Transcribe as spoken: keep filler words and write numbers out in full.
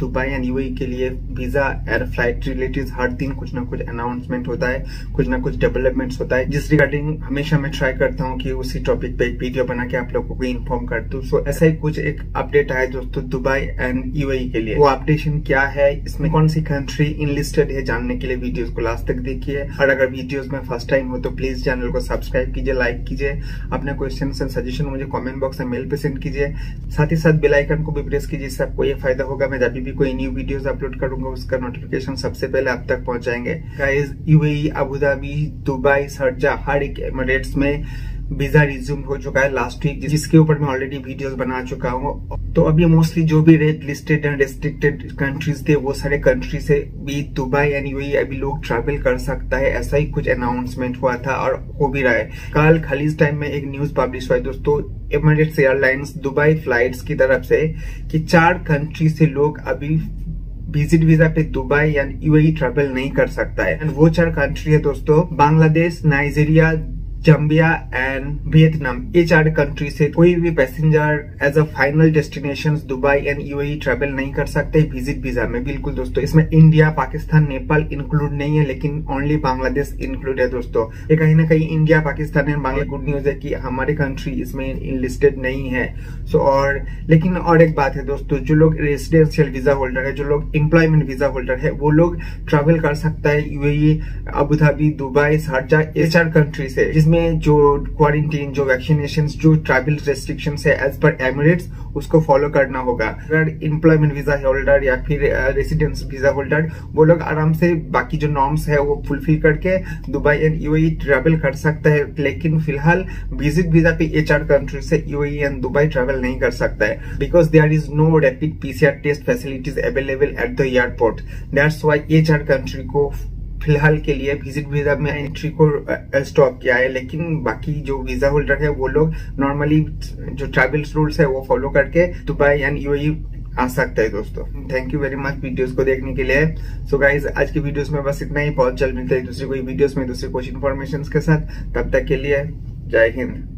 Dubai and UAE के लिए visa air flight related हर दिन कुछ ना कुछ अनाउंसमेंट होता है, कुछ ना कुछ डेवलपमेंट्स होता है, जिस रिगार्डिंग हमेशा मैं ट्राई करता हूँ कि उसी टॉपिक पे एक वीडियो बना के आप लोगों को इन्फॉर्म कर दूं। सो ऐसा ही कुछ एक अपडेट आया दोस्तों दुबई एंड यूएई के लिए। वो अपडेशन क्या है, इसमें कौन सी कंट्री इनलिस्टेड है, जानने के लिए वीडियोज को लास्ट तक देखिए। और अगर वीडियोज में फर्स्ट टाइम हो तो प्लीज चैनल को सब्सक्राइब कीजिए, लाइक कीजिए, अपने क्वेश्चन एंड सजेशन मुझे कॉमेंट बॉक्स में मेल पे सेंड कीजिए, साथ ही साथ बेल आइकन को भी प्रेस कीजिए। इससे आपको ये फायदा होगा मैं जब भी कोई न्यू वीडियोस अपलोड करूंगा उसका नोटिफिकेशन सबसे पहले आप तक पहुंच जाएंगे। Guys UAE, Abu Dhabi, Dubai, Sharjah, हर एक एमिरेट्स में वीजा रिज्यूम हो चुका है लास्ट वीक, जिसके ऊपर मैं ऑलरेडी वीडियोस बना चुका हूँ। तो अभी मोस्टली जो भी red listed and restricted countries थे वो सारे कंट्री से भी दुबई एंड यूएई अभी लोग ट्रैवल कर सकता है, ऐसा ही कुछ अनाउंसमेंट हुआ था और हो भी रहा है। कल खालिज टाइम में एक न्यूज पब्लिश हुआ दोस्तों एमिरेट्स एयरलाइंस दुबई फ्लाइट्स की तरफ से कि चार कंट्री से लोग अभी विजिट वीजा पे दुबई या यूएई ट्रैवल नहीं कर सकता है। एंड वो चार कंट्री है दोस्तों Bangladesh, Nigeria, Zambia and Vietnam. ये चार कंट्री से कोई भी passenger as a final destination Dubai and UAE travel नहीं कर सकते विजिट वीजा में। बिल्कुल दोस्तों, इसमें इंडिया, पाकिस्तान, नेपाल इंक्लूड नहीं है, लेकिन ओनली बांग्लादेश इंक्लूड है दोस्तों। ये कहीं ना कहीं India, Pakistan and Bangladesh good news है कि हमारे कंट्री इसमें लिस्टेड नहीं है। सो और लेकिन और एक बात है दोस्तों, जो लोग रेसिडेंशियल वीजा होल्डर है, जो लोग एम्प्लॉयमेंट वीजा होल्डर है, वो लोग ट्रेवल कर सकता है UAE, Abu Dhabi, Dubai, Sharjah, ये चार कंट्री से, में जो क्वारंटीन, जो वैक्सीनेशन, जो ट्रैवल रेस्ट्रिक्शन है एज पर एमिरेट्स उसको फॉलो करना होगा। अगर एम्प्लॉयमेंट वीजा होल्डर या फिर रेसिडेंस वीजा होल्डर वो लोग आराम से बाकी जो नॉर्म्स है वो फुलफिल करके दुबई एंड यूएई ट्रैवल कर सकता है, लेकिन फिलहाल विजिट वीजा पे ये चार कंट्री से यूएई एंड दुबई ट्रैवल नहीं कर सकता है, because there is no rapid PCR test facilities available at the airport. That's why ये चार कंट्री को फिलहाल के लिए विजिट वीजा में एंट्री को स्टॉप किया है, लेकिन बाकी जो वीजा होल्डर है वो लोग नॉर्मली जो ट्रैवल रूल्स है वो फॉलो करके दुबई एंड यूएई आ सकता है दोस्तों। Thank you very much videos को देखने के लिए। सो गाइज आज की वीडियोस में बस इतना ही, बहुत जल्द मिलते हैं दूसरी कोई वीडियोस में दूसरी कुछ इन्फॉर्मेशन के साथ। तब तक के लिए जय हिंद।